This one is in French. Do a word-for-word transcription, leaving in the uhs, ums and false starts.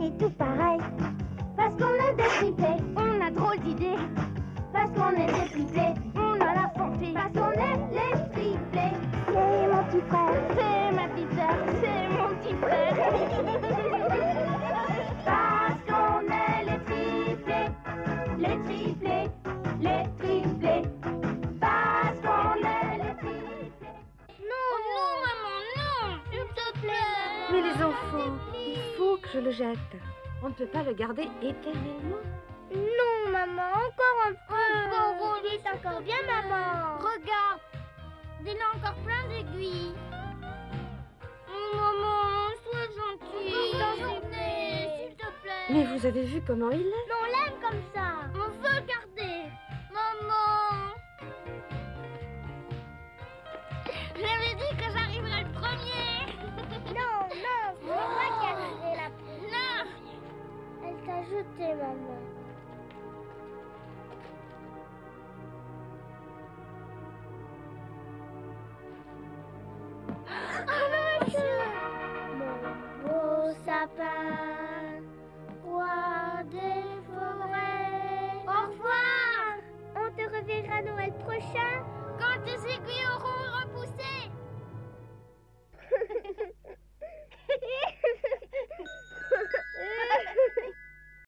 on est tous pareils. Parce qu'on a des triplés, on a drôle d'idées. Parce qu'on est des triplés, on a la santé. Parce qu'on est les triplés. C'est mon petit frère, c'est ma petite sœur, c'est mon petit frère. Parce qu'on est les triplés, les triplés, les triplés. Parce qu'on est les triplés. Non, non, maman, non, s'il te plaît. Mais les enfants, il faut que je le jette. On ne peut pas le garder éternellement. Non, maman, encore un peu. Encore, vite, encore bien, maman. Regarde, il y a encore plein d'aiguilles. Oh, maman, sois gentille. Bonne journée, s'il te plaît. Mais vous avez vu comment il est? On l'aime comme ça. On veut le garder. Maman. J'avais dit que j'arriverais le premier. Non, non, c'est moi qui arriverai la première. Elle t'a jeté, maman. Oh, mon beau sapin, roi des forêts. Au revoir. On te reverra Noël prochain quand tes aiguilles